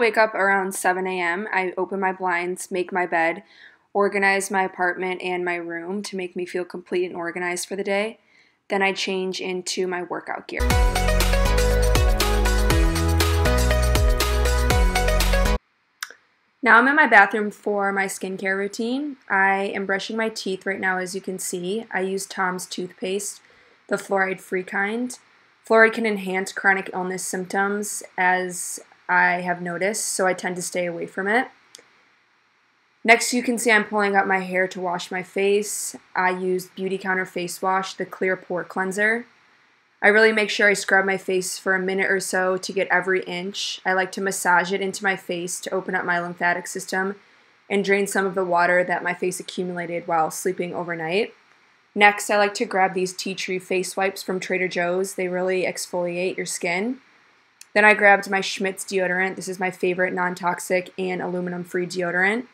wake up around 7 a.m. I open my blinds, make my bed, organize my apartment and my room to make me feel complete and organized for the day. Then I change into my workout gear. Now I'm in my bathroom for my skincare routine. I am brushing my teeth right now, as you can see. I use Tom's toothpaste, the fluoride-free kind. Fluoride can enhance chronic illness symptoms, as I have noticed, so I tend to stay away from it. Next, you can see I'm pulling up my hair to wash my face. I use Beauty Counter Face Wash, the clear pore cleanser. I really make sure I scrub my face for a minute or so to get every inch. I like to massage it into my face to open up my lymphatic system and drain some of the water that my face accumulated while sleeping overnight. Next, I like to grab these tea tree face wipes from Trader Joe's. They really exfoliate your skin. Then I grabbed my Schmidt's deodorant. This is my favorite non-toxic and aluminum-free deodorant.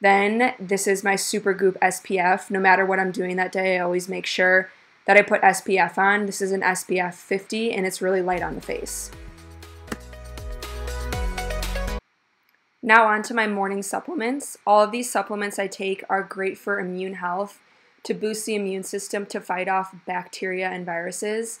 Then this is my Supergoop SPF. No matter what I'm doing that day, I always make sure that I put SPF on. This is an SPF 50 and it's really light on the face. Now on to my morning supplements. All of these supplements I take are great for immune health, to boost the immune system to fight off bacteria and viruses.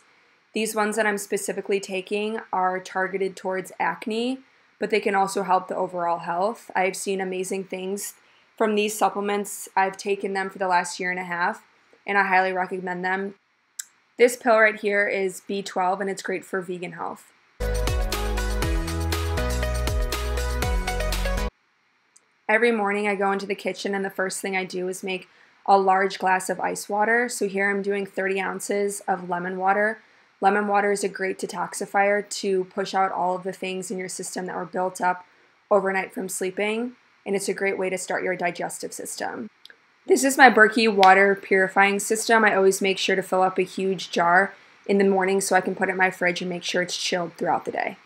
These ones that I'm specifically taking are targeted towards acne, but they can also help the overall health. I've seen amazing things from these supplements. I've taken them for the last year and a half, and I highly recommend them. This pill right here is B12 and it's great for vegan health. Every morning I go into the kitchen and the first thing I do is make a large glass of ice water. So here I'm doing 30 ounces of lemon water. Lemon water is a great detoxifier to push out all of the things in your system that were built up overnight from sleeping, and it's a great way to start your digestive system. This is my Berkey water purifying system. I always make sure to fill up a huge jar in the morning so I can put it in my fridge and make sure it's chilled throughout the day.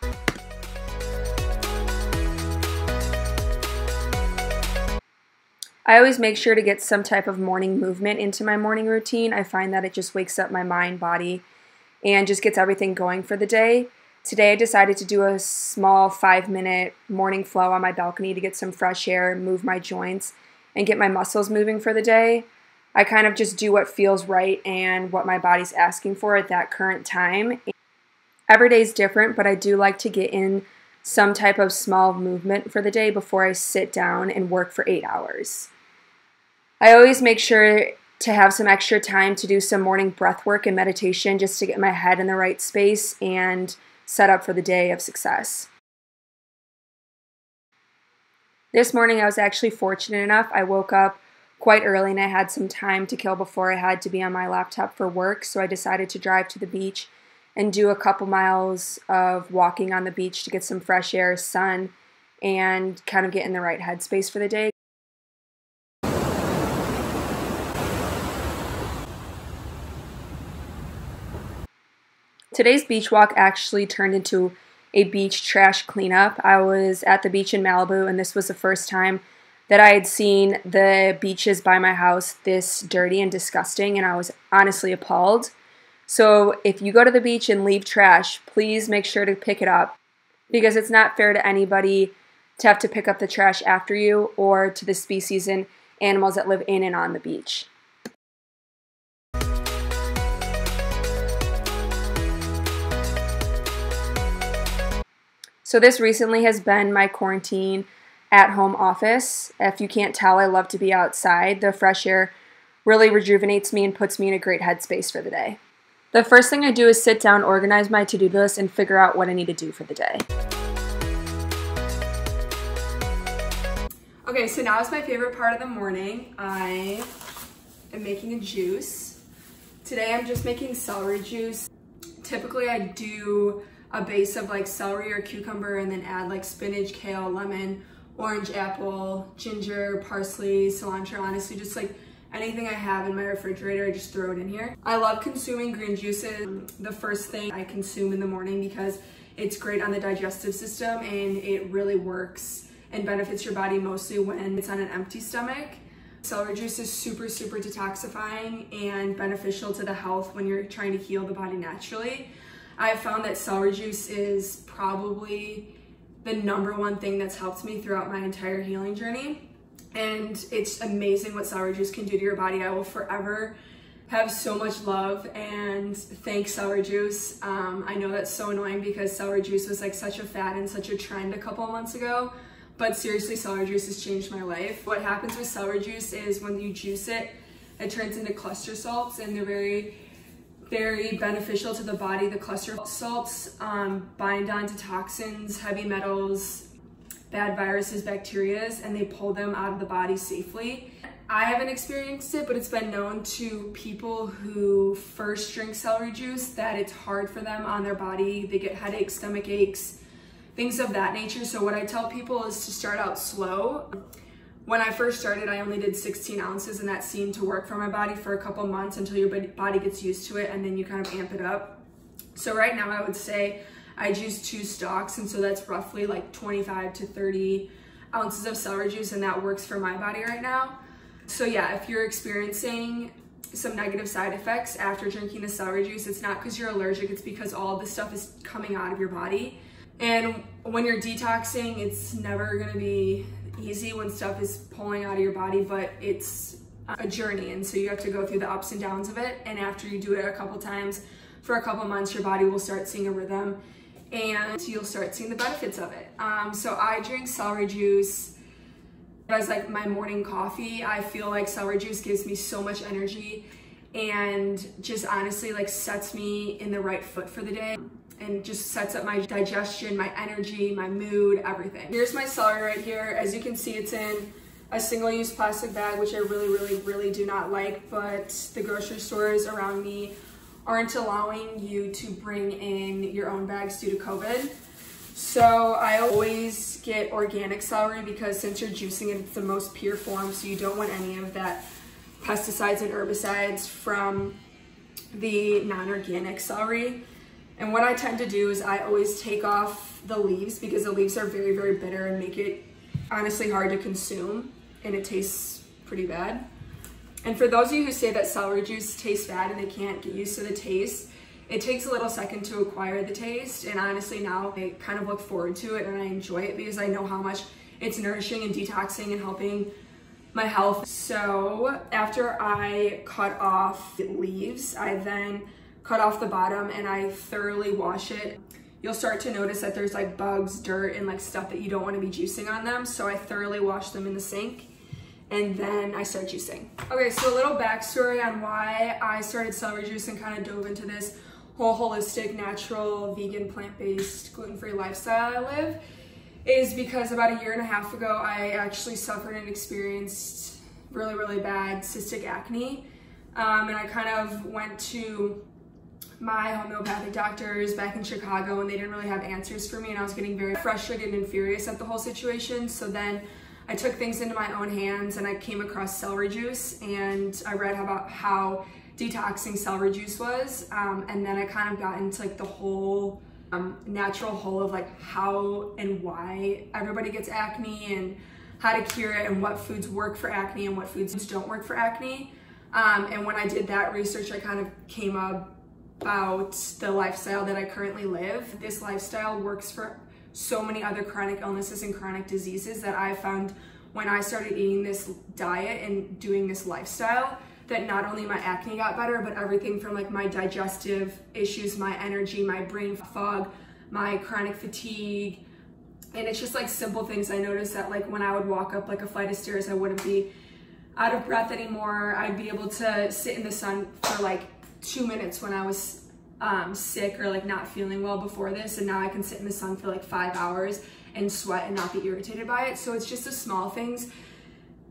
I always make sure to get some type of morning movement into my morning routine. I find that it just wakes up my mind, body, and just gets everything going for the day. Today I decided to do a small 5-minute morning flow on my balcony to get some fresh air, move my joints, and get my muscles moving for the day. I kind of just do what feels right and what my body's asking for at that current time. Every day is different, but I do like to get in some type of small movement for the day before I sit down and work for 8 hours. I always make sure to have some extra time to do some morning breath work and meditation just to get my head in the right space and set up for the day of success. This morning I was actually fortunate enough. I woke up quite early and I had some time to kill before I had to be on my laptop for work, so I decided to drive to the beach and do a couple miles of walking on the beach to get some fresh air, sun, and kind of get in the right headspace for the day. Today's beach walk actually turned into a beach trash cleanup. I was at the beach in Malibu, and this was the first time that I had seen the beaches by my house this dirty and disgusting, and I was honestly appalled. So if you go to the beach and leave trash, please make sure to pick it up, because it's not fair to anybody to have to pick up the trash after you or to the species and animals that live in and on the beach. So this recently has been my quarantine at-home office. If you can't tell, I love to be outside. The fresh air really rejuvenates me and puts me in a great headspace for the day. The first thing I do is sit down, organize my to-do list, and figure out what I need to do for the day. Okay, so now is my favorite part of the morning. I am making a juice. Today I'm just making celery juice. Typically I do a base of like celery or cucumber and then add like spinach, kale, lemon, orange, apple, ginger, parsley, cilantro, honestly just like anything I have in my refrigerator, I just throw it in here. I love consuming green juices. The first thing I consume in the morning because it's great on the digestive system and it really works and benefits your body mostly when it's on an empty stomach. Celery juice is super, super detoxifying and beneficial to the health when you're trying to heal the body naturally. I've found that celery juice is probably the number one thing that's helped me throughout my entire healing journey. And it's amazing what sour juice can do to your body. I will forever have so much love and thank sour juice. I know that's so annoying because sour juice was like such a fad and such a trend a couple months ago, but seriously, sour juice has changed my life. What happens with sour juice is when you juice it, it turns into cluster salts, and they're very beneficial to the body. The cluster salts bind onto toxins, heavy metals, bad viruses, bacterias, and they pull them out of the body safely. I haven't experienced it, but it's been known to people who first drink celery juice that it's hard for them on their body. They get headaches, stomach aches, things of that nature. So what I tell people is to start out slow. When I first started, I only did 16 ounces, and that seemed to work for my body for a couple months until your body gets used to it, and then you kind of amp it up. So right now I would say I juice 2 stalks, and so that's roughly like 25 to 30 ounces of celery juice, and that works for my body right now. So yeah, if you're experiencing some negative side effects after drinking the celery juice, it's not because you're allergic, it's because all this stuff is coming out of your body. And when you're detoxing, it's never gonna be easy when stuff is pulling out of your body, but it's a journey, and so you have to go through the ups and downs of it. And after you do it a couple times for a couple months, your body will start seeing a rhythm and you'll start seeing the benefits of it. So I drink celery juice as like my morning coffee. I feel like celery juice gives me so much energy and just honestly like sets me in the right foot for the day and just sets up my digestion, my energy, my mood, everything. Here's my celery right here. As you can see, it's in a single-use plastic bag, which I really do not like, but the grocery stores around me aren't allowing you to bring in your own bags due to COVID. So I always get organic celery because since you're juicing it, it's the most pure form, so you don't want any of that pesticides and herbicides from the non-organic celery. And what I tend to do is I always take off the leaves because the leaves are very bitter and make it honestly hard to consume, and it tastes pretty bad. And for those of you who say that celery juice tastes bad and they can't get used to the taste, it takes a little second to acquire the taste, and honestly now I kind of look forward to it and I enjoy it because I know how much it's nourishing and detoxing and helping my health. So after I cut off the leaves, I then cut off the bottom and I thoroughly wash it. You'll start to notice that there's like bugs, dirt, and like stuff that you don't want to be juicing on them. So I thoroughly wash them in the sink and then I start juicing. Okay, so a little backstory on why I started celery juice and kind of dove into this whole holistic, natural, vegan, plant-based, gluten-free lifestyle I live is because about 1.5 years ago, I actually suffered and experienced really bad cystic acne. And I kind of went to my homeopathic doctors back in Chicago, and they didn't really have answers for me, and I was getting very frustrated and furious at the whole situation. So then I took things into my own hands and I came across celery juice, and I read about how detoxing celery juice was, and then I kind of got into like the whole natural whole of like how and why everybody gets acne and how to cure it and what foods work for acne and what foods don't work for acne. And when I did that research, I kind of came up about the lifestyle that I currently live. This lifestyle works for so many other chronic illnesses and chronic diseases that I found when I started eating this diet and doing this lifestyle, that not only my acne got better, but everything from like my digestive issues, my energy, my brain fog, my chronic fatigue. And it's just like simple things. I noticed that like when I would walk up like a flight of stairs, I wouldn't be out of breath anymore. I'd be able to sit in the sun for like 2 minutes when I was sick or like not feeling well before this, and now I can sit in the sun for like 5 hours and sweat and not be irritated by it. So it's just the small things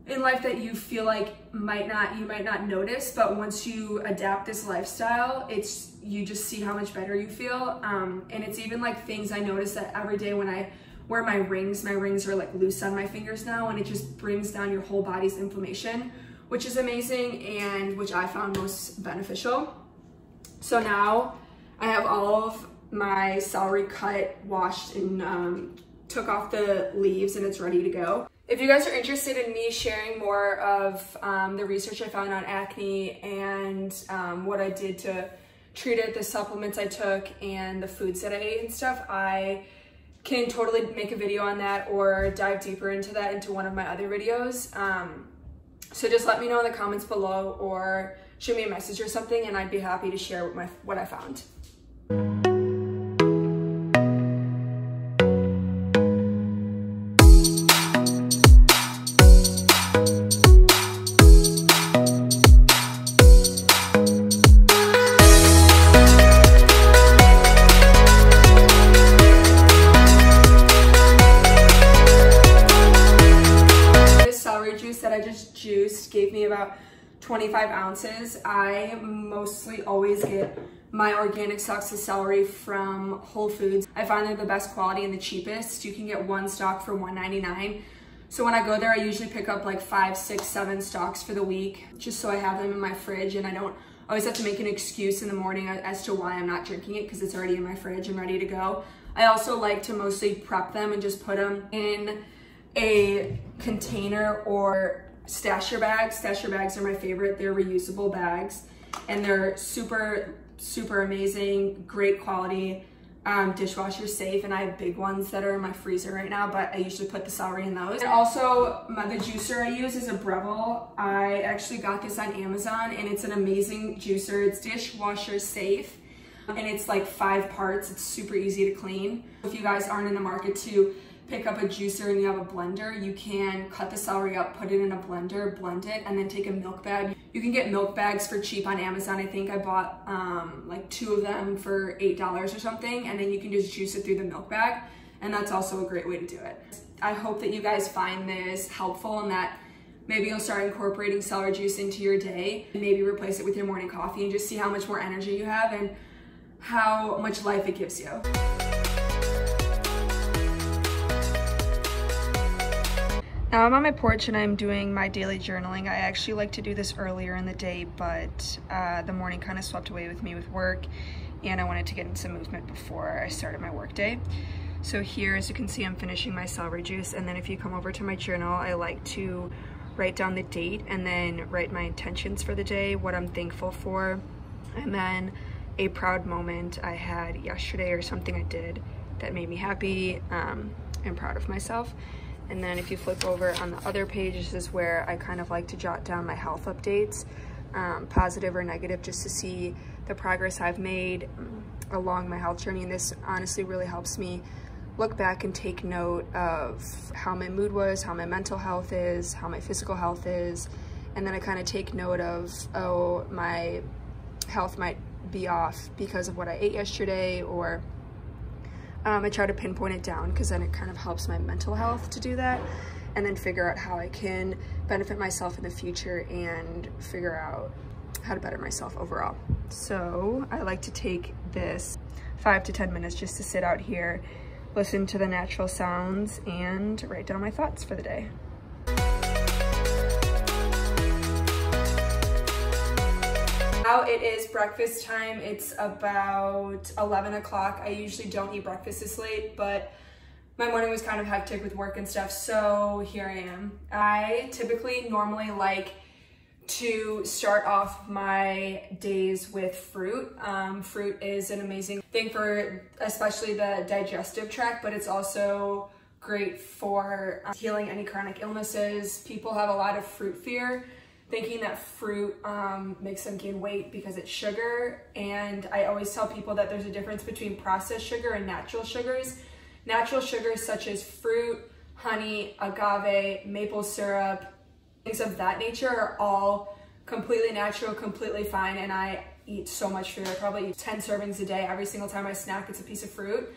in life that you feel like you might not notice, but once you adapt this lifestyle, it's you just see how much better you feel. And it's even like things I notice that every day when I wear my rings are like loose on my fingers now, and it just brings down your whole body's inflammation, which is amazing and which I found most beneficial. So now I have all of my celery cut, washed, and took off the leaves, and it's ready to go. If you guys are interested in me sharing more of the research I found on acne and what I did to treat it, the supplements I took, and the foods that I ate and stuff, I can totally make a video on that or dive deeper into that into one of my other videos. So just let me know in the comments below or shoot me a message or something, and I'd be happy to share what I found. Gave me about 25 ounces. I mostly always get my organic stalks of celery from Whole Foods. I find they're the best quality and the cheapest. You can get one stalk for $1.99. So when I go there, I usually pick up like 5, 6, 7 stalks for the week, just so I have them in my fridge and I don't always have to make an excuse in the morning as to why I'm not drinking it, because it's already in my fridge and ready to go. I also like to mostly prep them and just put them in a container or Stasher bags. Stasher bags are my favorite. They're reusable bags and they're super, super amazing, great quality, dishwasher safe. And I have big ones that are in my freezer right now, but I usually put the celery in those. And also the juicer I use is a Breville. I actually got this on Amazon and it's an amazing juicer. It's dishwasher safe and it's like 5 parts. It's super easy to clean. If you guys aren't in the market to pick up a juicer and you have a blender, you can cut the celery up, put it in a blender, blend it, and then take a milk bag. You can get milk bags for cheap on Amazon. I think I bought like 2 of them for $8 or something, and then you can just juice it through the milk bag, and that's also a great way to do it. I hope that you guys find this helpful and that maybe you'll start incorporating celery juice into your day and maybe replace it with your morning coffee and just see how much more energy you have and how much life it gives you. Now I'm on my porch and I'm doing my daily journaling. I actually like to do this earlier in the day, but the morning kind of swept away with me with work, and I wanted to get in some movement before I started my work day. So here, as you can see, I'm finishing my celery juice, and then if you come over to my journal, I like to write down the date and then write my intentions for the day, what I'm thankful for, and then a proud moment I had yesterday or something I did that made me happy and proud of myself. And then if you flip over on the other page, this is where I kind of like to jot down my health updates, positive or negative, just to see the progress I've made along my health journey. And this honestly really helps me look back and take note of how my mood was, how my mental health is, how my physical health is. And then I kind of take note of, oh, my health might be off because of what I ate yesterday, or I try to pinpoint it down, because then it kind of helps my mental health to do that, and then figure out how I can benefit myself in the future and figure out how to better myself overall. So I like to take this 5 to 10 minutes just to sit out here, listen to the natural sounds, and write down my thoughts for the day. Now it is breakfast time. It's about 11 o'clock. I usually don't eat breakfast this late, but my morning was kind of hectic with work and stuff, so here I am. I typically normally like to start off my days with fruit. Fruit is an amazing thing for especially the digestive tract, but it's also great for healing any chronic illnesses. People have a lot of fruit fear, thinking that fruit makes them gain weight because it's sugar. And I always tell people that there's a difference between processed sugar and natural sugars. Natural sugars such as fruit, honey, agave, maple syrup, things of that nature are all completely natural, completely fine. And I eat so much fruit. I probably eat 10 servings a day. Every single time I snack, it's a piece of fruit.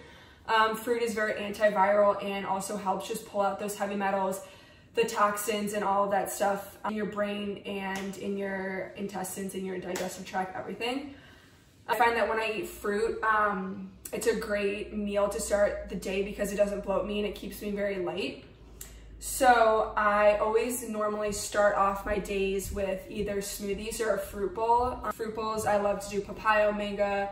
Fruit is very antiviral and also helps just pull out those heavy metals, the toxins and all of that stuff in your brain and in your intestines, in your digestive tract, everything. I find that when I eat fruit, it's a great meal to start the day because it doesn't bloat me and it keeps me very light. So I always normally start off my days with either smoothies or a fruit bowl. Fruit bowls, I love to do papaya, mango,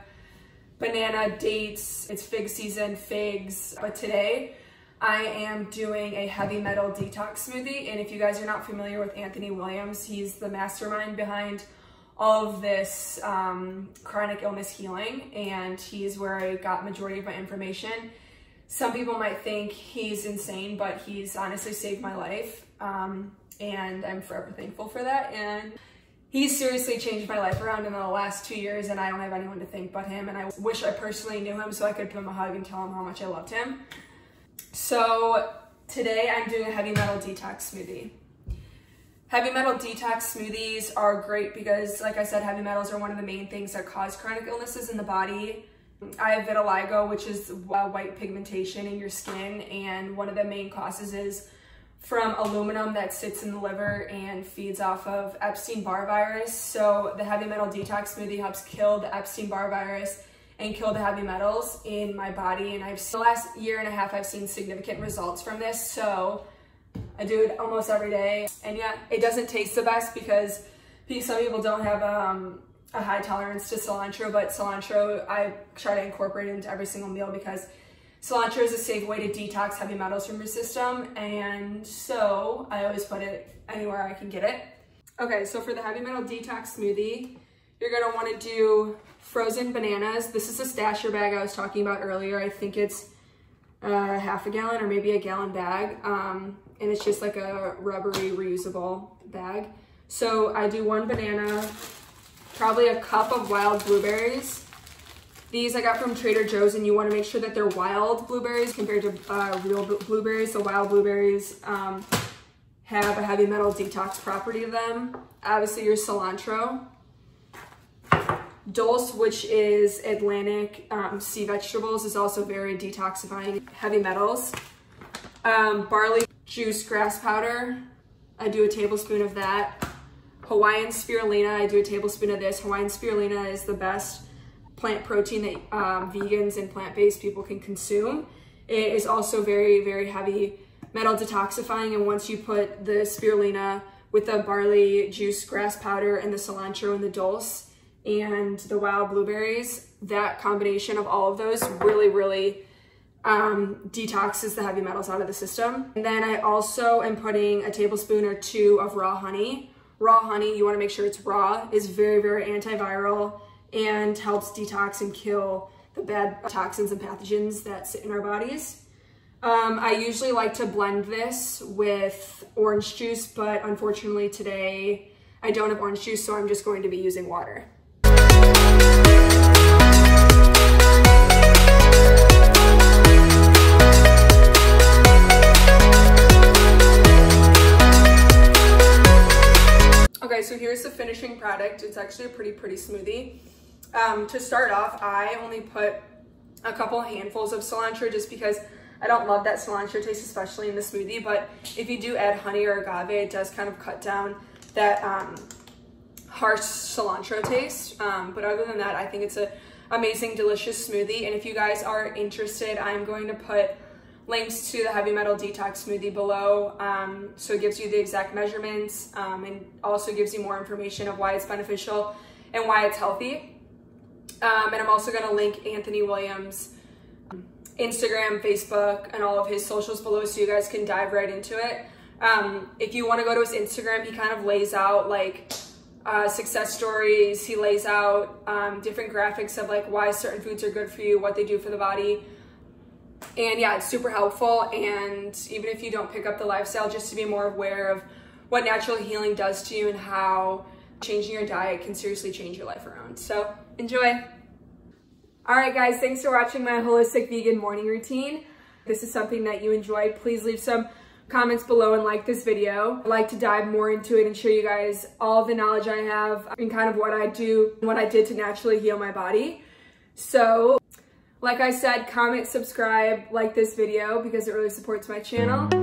banana, dates. It's fig season, figs, but today, I am doing a heavy metal detox smoothie, and if you guys are not familiar with Anthony Williams, he's the mastermind behind all of this chronic illness healing, and he's where I got majority of my information. Some people might think he's insane, but he's honestly saved my life, and I'm forever thankful for that. And he's seriously changed my life around in the last 2 years, and I don't have anyone to thank but him. And I wish I personally knew him so I could give him a hug and tell him how much I loved him. So today I'm doing a heavy metal detox smoothie. Heavy metal detox smoothies are great because, like I said, heavy metals are one of the main things that cause chronic illnesses in the body. I have vitiligo, which is white pigmentation in your skin, and one of the main causes is from aluminum that sits in the liver and feeds off of Epstein-Barr virus. So the heavy metal detox smoothie helps kill the Epstein-Barr virus and kill the heavy metals in my body. And the last year and a half, I've seen significant results from this. So I do it almost every day. And yeah, it doesn't taste the best because some people don't have a high tolerance to cilantro, but cilantro I try to incorporate into every single meal because cilantro is a safe way to detox heavy metals from your system, and so I always put it anywhere I can get it. Okay, so for the heavy metal detox smoothie, you're gonna wanna do frozen bananas. This is a Stasher bag I was talking about earlier. I think it's a half a gallon or maybe a gallon bag, and it's just like a rubbery reusable bag. So I do one banana, probably a cup of wild blueberries. These I got from Trader Joe's, and you want to make sure that they're wild blueberries compared to real blueberries. The wild blueberries have a heavy metal detox property to them. Obviously your cilantro, dulse, which is Atlantic sea vegetables, is also very detoxifying heavy metals. Barley juice grass powder, I do a tablespoon of that. Hawaiian spirulina, I do a tablespoon of this. Hawaiian spirulina is the best plant protein that vegans and plant-based people can consume. It is also very, very heavy metal detoxifying, and once you put the spirulina with the barley juice grass powder and the cilantro and the dulse and the wild blueberries, that combination of all of those really, really detoxes the heavy metals out of the system. And then I also am putting a tablespoon or two of raw honey. Raw honey, you want to make sure it's raw, is very, very antiviral and helps detox and kill the bad toxins and pathogens that sit in our bodies. I usually like to blend this with orange juice, but unfortunately today I don't have orange juice, so I'm just going to be using water. So here's the finishing product. It's actually a pretty smoothie. To start off, I only put a couple handfuls of cilantro just because I don't love that cilantro taste, especially in the smoothie, but if you do add honey or agave, it does kind of cut down that harsh cilantro taste. But other than that, I think it's an amazing, delicious smoothie. And if you guys are interested, I'm going to put links to the heavy metal detox smoothie below, so it gives you the exact measurements, and also gives you more information of why it's beneficial and why it's healthy. And I'm also going to link Anthony Williams' Instagram, Facebook, and all of his socials below so you guys can dive right into it. If you want to go to his Instagram, he kind of lays out like success stories. He lays out different graphics of like why certain foods are good for you, what they do for the body. And yeah, it's super helpful. And even if you don't pick up the lifestyle, just to be more aware of what natural healing does to you and how changing your diet can seriously change your life around. So enjoy. All right, guys, thanks for watching my holistic vegan morning routine. If this is something that you enjoyed, please leave some comments below and like this video. I'd like to dive more into it and show you guys all the knowledge I have and kind of what I do and what I did to naturally heal my body. So like I said, comment, subscribe, like this video because it really supports my channel.